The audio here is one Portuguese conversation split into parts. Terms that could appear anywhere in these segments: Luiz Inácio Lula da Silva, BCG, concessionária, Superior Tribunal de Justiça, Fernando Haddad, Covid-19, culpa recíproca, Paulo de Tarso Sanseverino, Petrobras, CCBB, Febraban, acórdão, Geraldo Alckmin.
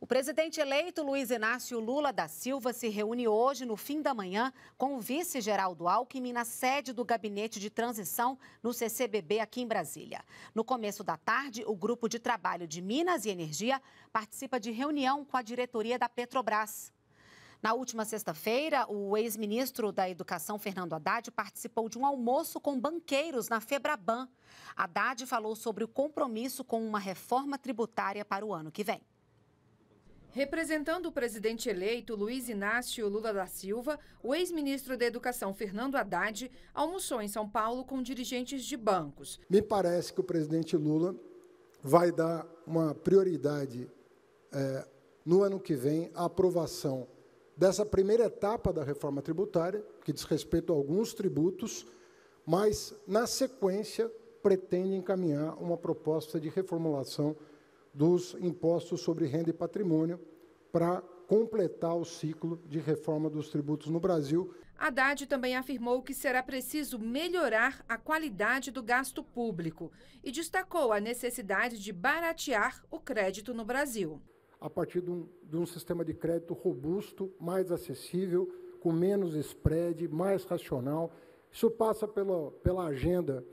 O presidente eleito Luiz Inácio Lula da Silva se reúne hoje, no fim da manhã, com o vice Geraldo Alckmin na sede do Gabinete de Transição no CCBB aqui em Brasília. No começo da tarde, o Grupo de Trabalho de Minas e Energia participa de reunião com a diretoria da Petrobras. Na última sexta-feira, o ex-ministro da Educação, Fernando Haddad, participou de um almoço com banqueiros na Febraban. Haddad falou sobre o compromisso com uma reforma tributária para o ano que vem. Representando o presidente eleito Luiz Inácio Lula da Silva, o ex-ministro da Educação, Fernando Haddad, almoçou em São Paulo com dirigentes de bancos. Me parece que o presidente Lula vai dar uma prioridade no ano que vem à aprovação dessa primeira etapa da reforma tributária, que diz respeito a alguns tributos, mas, na sequência, pretende encaminhar uma proposta de reformulação dos impostos sobre renda e patrimônio para completar o ciclo de reforma dos tributos no Brasil. Haddad também afirmou que será preciso melhorar a qualidade do gasto público e destacou a necessidade de baratear o crédito no Brasil. A partir de um sistema de crédito robusto, mais acessível, com menos spread, mais racional. Isso passa pela agenda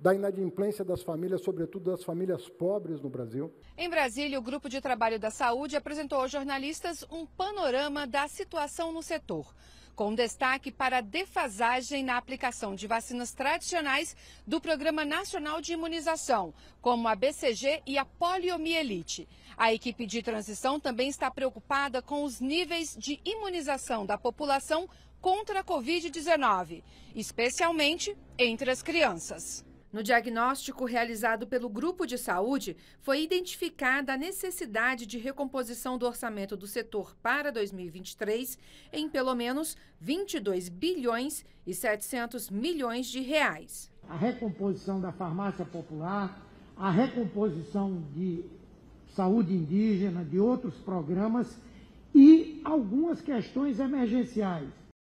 da inadimplência das famílias, sobretudo das famílias pobres no Brasil. Em Brasília, o Grupo de Trabalho da Saúde apresentou aos jornalistas um panorama da situação no setor, com destaque para a defasagem na aplicação de vacinas tradicionais do Programa Nacional de Imunização, como a BCG e a poliomielite. A equipe de transição também está preocupada com os níveis de imunização da população contra a Covid-19, especialmente entre as crianças. No diagnóstico realizado pelo Grupo de Saúde, foi identificada a necessidade de recomposição do orçamento do setor para 2023 em pelo menos 22 bilhões e 700 milhões de reais. A recomposição da farmácia popular, a recomposição de saúde indígena, de outros programas e algumas questões emergenciais.